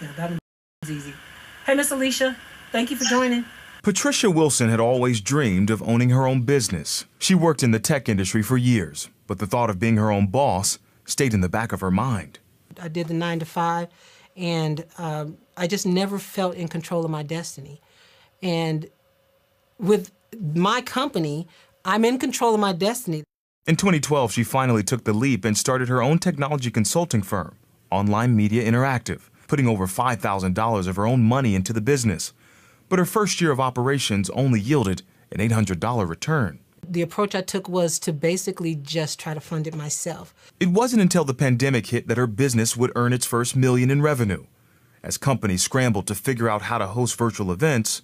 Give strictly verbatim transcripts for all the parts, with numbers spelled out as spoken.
Yeah, that is easy. Hey, Miss Alicia, thank you for joining. Patricia Wilson had always dreamed of owning her own business. She worked in the tech industry for years, but the thought of being her own boss stayed in the back of her mind. I did the nine to five, and um, I just never felt in control of my destiny. And with my company, I'm in control of my destiny. In twenty twelve, she finally took the leap and started her own technology consulting firm, Online Media Interactive, putting over five thousand dollars of her own money into the business. But her first year of operations only yielded an eight hundred dollar return. The approach I took was to basically just try to fund it myself. It wasn't until the pandemic hit that her business would earn its first million in revenue. As companies scrambled to figure out how to host virtual events,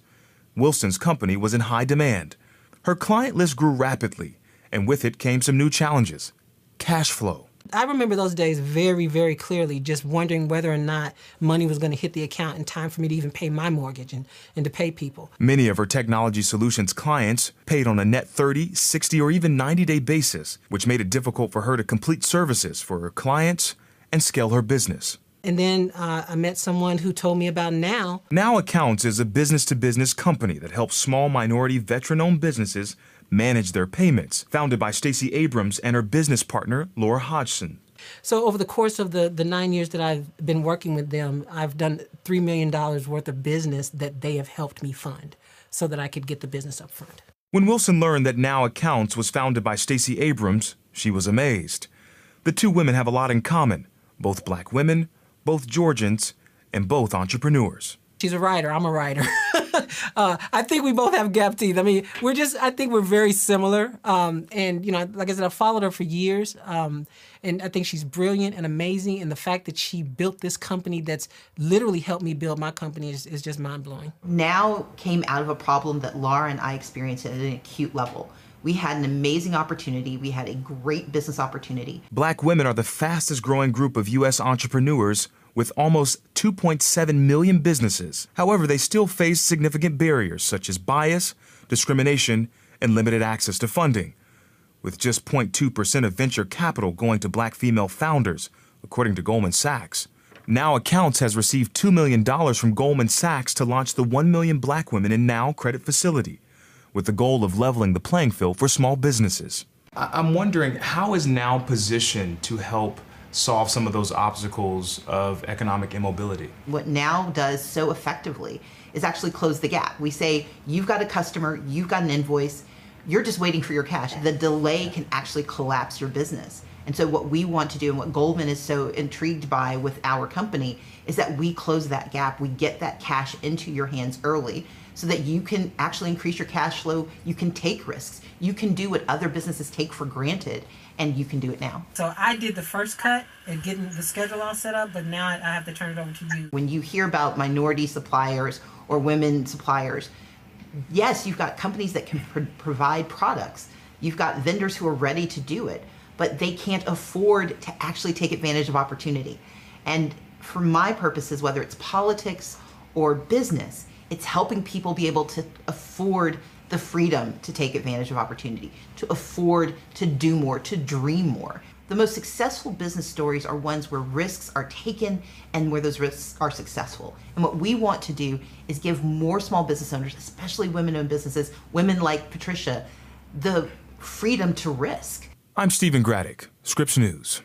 Wilson's company was in high demand. Her client list grew rapidly, and with it came some new challenges. Cash flow. I remember those days very, very clearly, just wondering whether or not money was going to hit the account in time for me to even pay my mortgage and, and to pay people. Many of her technology solutions clients paid on a net thirty, sixty, or even ninety day basis, which made it difficult for her to complete services for her clients and scale her business. And then uh, I met someone who told me about Now. Now Accounts is a business-to-business company that helps small minority veteran-owned businesses manage their payments, founded by Stacey Abrams and her business partner, Laura Hodgson. So over the course of the, the nine years that I've been working with them, I've done three million dollars worth of business that they have helped me fund so that I could get the business up front. When Wilson learned that Now Accounts was founded by Stacey Abrams, she was amazed. The two women have a lot in common, both black women, both Georgians, and both entrepreneurs. She's a writer, I'm a writer. uh, I think we both have gap teeth. I mean, we're just, I think we're very similar. Um, and, you know, like I said, I followed her for years. Um, and I think she's brilliant and amazing. And the fact that she built this company that's literally helped me build my company is, is just mind-blowing. Now came out of a problem that Laura and I experienced at an acute level. We had an amazing opportunity. We had a great business opportunity. Black women are the fastest growing group of U S entrepreneurs, with almost two point seven million businesses. However, they still face significant barriers such as bias, discrimination, and limited access to funding, with just zero point two percent of venture capital going to black female founders, according to Goldman Sachs. Now Accounts has received two million dollars from Goldman Sachs to launch the one million Black Women in Now credit facility, with the goal of leveling the playing field for small businesses. I'm wondering, how is Now positioned to help solve some of those obstacles of economic immobility? What Now does so effectively is actually close the gap. We say, you've got a customer, you've got an invoice, you're just waiting for your cash. The delay can actually collapse your business. And so what we want to do, and what Goldman is so intrigued by with our company, is that we close that gap. We get that cash into your hands early so that you can actually increase your cash flow. You can take risks. You can do what other businesses take for granted, and you can do it now. So I did the first cut and getting the schedule all set up, but now I have to turn it over to you. When you hear about minority suppliers or women suppliers, yes, you've got companies that can pro- provide products. You've got vendors who are ready to do it, but they can't afford to actually take advantage of opportunity. And for my purposes, whether it's politics or business, it's helping people be able to afford the freedom to take advantage of opportunity, to afford to do more, to dream more. The most successful business stories are ones where risks are taken and where those risks are successful. And what we want to do is give more small business owners, especially women-owned businesses, women like Patricia, the freedom to risk. I'm Stephen Graddick, Scripps News.